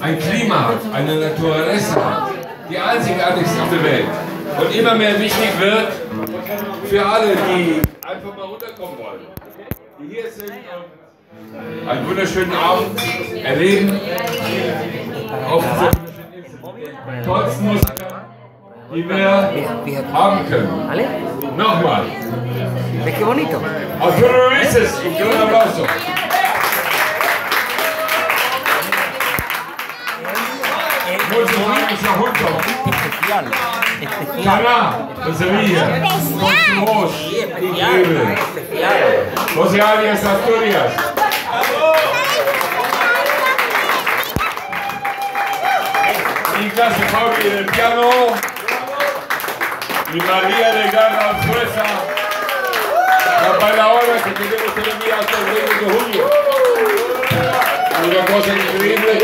Ein Klima, eine Naturalesse, die einzigartigste auf der Welt und immer mehr wichtig wird für alle, die einfach mal runterkommen wollen, die hier sind und einen wunderschönen Abend erleben auf den tollsten Musikern, die wir haben können. Nochmal. ¡Qué bonito! Arturo Rices, un gran abrazo. Especial. Cará, de Sevilla. Especial. José Arias, Asturias. Ignacio Fauri en el piano. Y María de Garra Fuerza. La palabra que tenemos que enviar hasta el 20 de julio. Una cosa increíble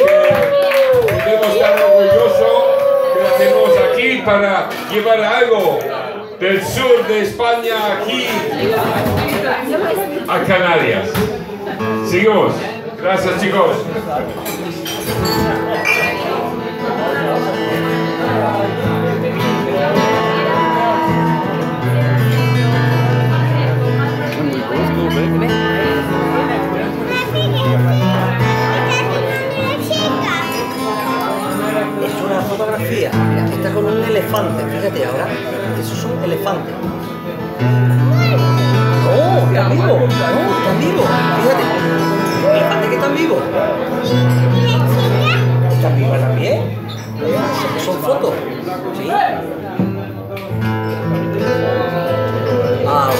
que podemos estar orgullosos. Tenemos aquí para llevar algo del sur de España aquí a Canarias. Sigamos. Gracias, chicos. Mira, está con un elefante, fíjate ahora, eso es un elefante. ¡Oh, está vivo! ¡Oh, está vivo! Fíjate, un elefante que está vivo. Está viva también. Son fotos, ¿sí? Ah,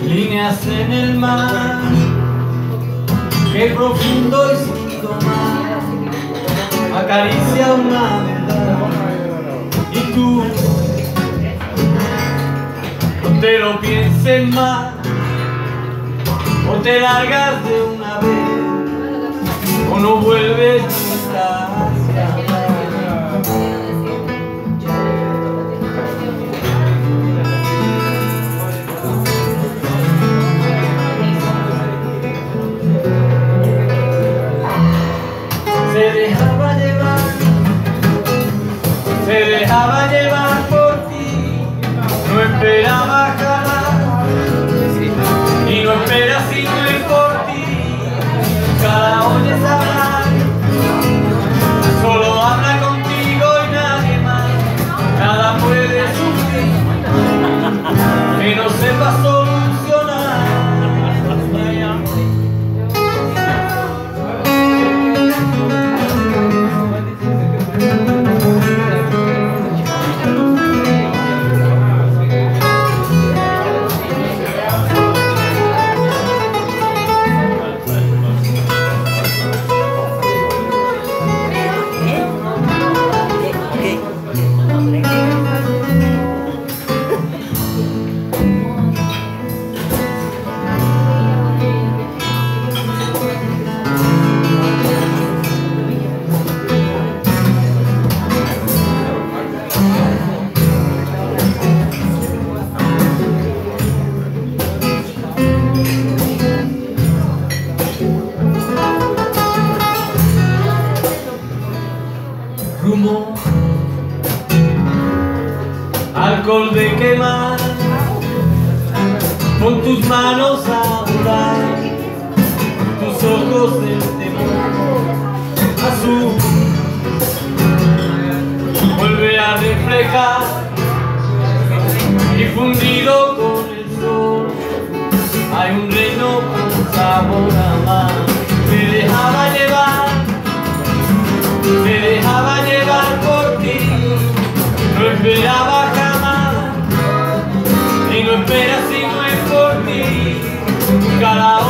líneas en el mar, qué profundo y sin tomar, acaricia una verdad. Y tú, no te lo pienses más, o te largas de una vez, o no vuelves nunca hacia atrás. Se dejaba llevar por ti, no esperaba jamás, y no espera sino ir por ti, cada oye sabrá, solo habla contigo y nadie más, nada puede sufrir, que no sepa solucionar. Alcohol de quemar, con tus manos a volar, tus ojos del temor azul, vuelve a reflejar, y fundido con el sol, hay un reino con sabor a mar. Me dejaba llevar, me dejaba llevar por ti, no esperaba jamás. Pero si no es por ti, cada